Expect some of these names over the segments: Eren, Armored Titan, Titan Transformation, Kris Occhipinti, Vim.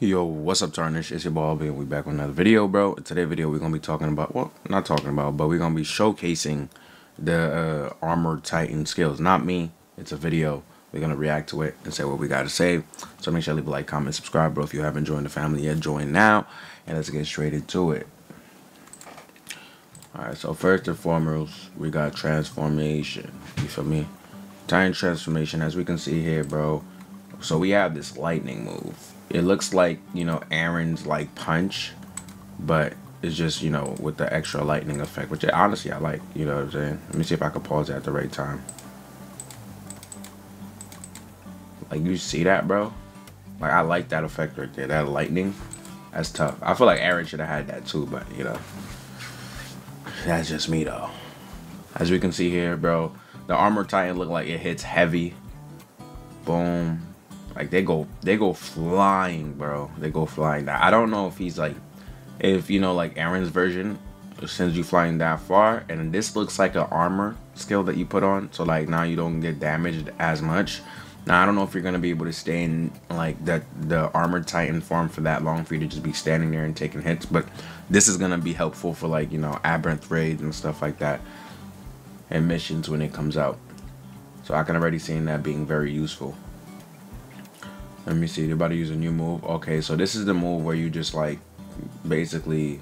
Yo, what's up, Tarnish? It's your boy Albie, and we back with another video, bro. In today's video, we're going to be talking about, well, not talking about, but we're going to be showcasing the Armored Titan skills. Not me. It's a video. We're going to react to it and say what we got to say. So make sure you leave a like, comment, subscribe, bro. If you haven't joined the family yet, join now. And let's get straight into it. Alright, so first and foremost, we got Transformation. You feel me? Titan Transformation, as we can see here, bro. So we have this lightning move. It looks like, you know, Eren's like punch, but it's just, you know, with the extra lightning effect, which honestly I like, you know what I'm saying? Let me see if I can pause it at the right time. Like, you see that, bro? Like, I like that effect right there, that lightning. That's tough. I feel like Eren should have had that too, but, you know, that's just me though. As we can see here, bro, the Armored Titan look like it hits heavy. Boom. Like, they go flying, bro. They go flying. Now, I don't know if he's like, if, you know, like Eren's version sends you flying that far, and this looks like an armor skill that you put on, so like now you don't get damaged as much. Now I don't know if you're gonna be able to stay in like that the Armored Titan form for that long for you to just be standing there and taking hits, but this is gonna be helpful for, like, you know, aberrant raids and stuff like that, and missions when it comes out. So I can already see that being very useful. Let me see, they're about to use a new move. Okay, so this is the move where you just, like, basically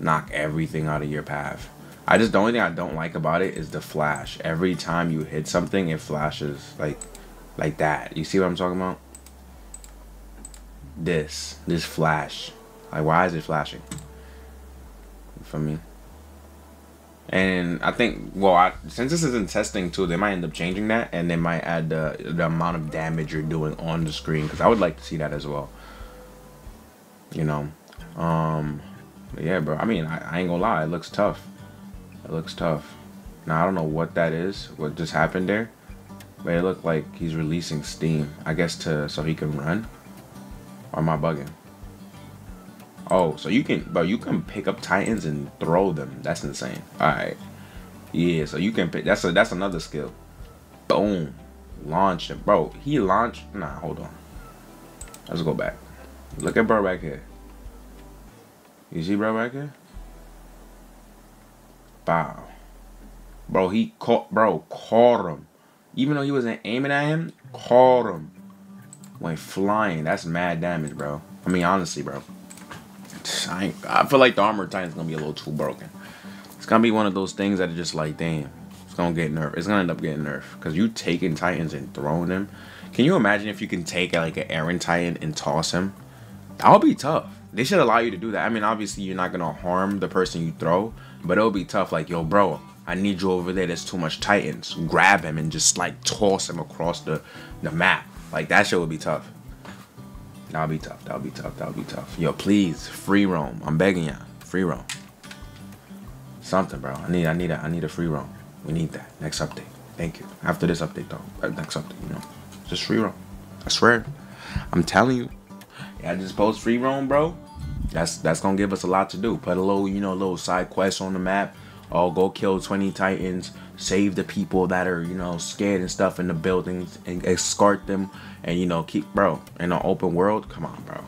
knock everything out of your path. The only thing I don't like about it is the flash. Every time you hit something, it flashes like that. You see what I'm talking about? This flash. Like, why is it flashing? For me. And I think, well, since this is in testing too, they might end up changing that, and they might add the amount of damage you're doing on the screen, because I would like to see that as well. You know, yeah, bro. I mean, I ain't gonna lie, it looks tough. It looks tough. Now I don't know what that is, what just happened there, but it looked like he's releasing steam, I guess, so he can run. Or am I bugging? Oh, so you can pick up Titans and throw them. That's insane. All right, yeah. So you can pick. That's another skill. Boom, launch him, bro. He launched. Nah, hold on. Let's go back. Look at bro back here. You see bro back here? Wow, bro. He caught. Bro, caught him. Even though he wasn't aiming at him, caught him. Went flying. That's mad damage, bro. I mean, honestly, bro. I feel like the Armored Titan's gonna be a little too broken. It's gonna be one of those things that are just like, damn, it's gonna get nerfed. It's gonna end up getting nerfed, because you taking Titans and throwing them. Can you imagine if you can take like an Eren Titan and toss him? That would be tough. They should allow you to do that. I mean, obviously you're not gonna harm the person you throw, but it'll be tough. Like, yo, bro, I need you over there. There's too much Titans. Grab him and just like toss him across the map. Like, that shit would be tough. That'll be tough. That'll be tough. That'll be tough. Yo, please, free roam. I'm begging ya. Free roam. Something, bro. I need a free roam. We need that. Next update. Thank you. After this update, though. Next update, you know. Just free roam. I swear. I'm telling you. Yeah, I just post free roam, bro. That's gonna give us a lot to do. Put a little, you know, little side quest on the map. Oh, go kill 20 Titans. Save the people that are, you know, scared and stuff in the buildings, and escort them, and, you know, keep, bro, in the open world. Come on, bro.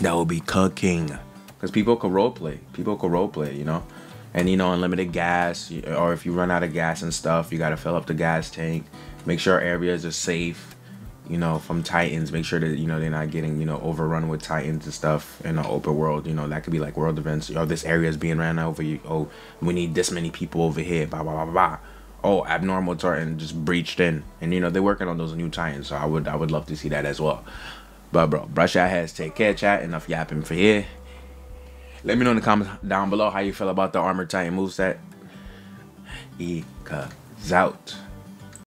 That would be cooking, because people could roleplay. People could roleplay, you know, and, you know, unlimited gas, or if you run out of gas and stuff, you gotta fill up the gas tank. Make sure areas are safe, you know, from Titans. Make sure that, you know, they're not getting, you know, overrun with Titans and stuff in the open world. You know, that could be like world events. Oh, this area is being ran over. You, oh, we need this many people over here. Blah blah blah blah. Oh, abnormal Titan just breached in, and, you know, they're working on those new Titans. So I would love to see that as well. But, bro, brush your heads. Take care, chat. Enough yapping for here. Let me know in the comments down below how you feel about the Armored Titan moveset. Eka's out.